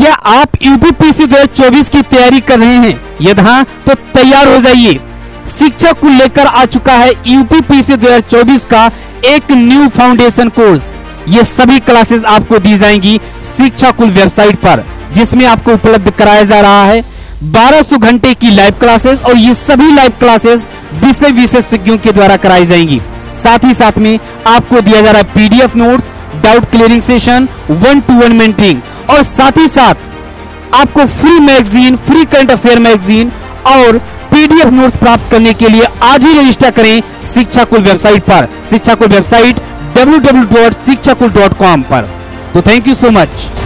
क्या आप UP PCS 2024 की तैयारी कर रहे हैं? यदि हाँ तो तैयार हो जाइए। शिक्षा कुल लेकर आ चुका है यूपी पीसीएस 2024 का एक न्यू फाउंडेशन कोर्स। ये सभी क्लासेस आपको दी जाएंगी शिक्षा कुल वेबसाइट पर, जिसमें आपको उपलब्ध कराया जा रहा है 1200 घंटे की लाइव क्लासेस, और ये सभी लाइव क्लासेस विषय विशेषज्ञों के द्वारा कराई जाएंगी। साथ ही साथ में आपको दिया जा रहा है PDF notes, doubt clearing session, 1-to-1 mentoring, और साथ ही साथ आपको free magazine, free current affair magazine और पीडीएफ नोट्स प्राप्त करने के लिए आज ही रजिस्टर करें शिक्षा कुल वेबसाइट पर। शिक्षा कुल वेबसाइट www.shikshakull.com पर। तो थैंक यू सो मच।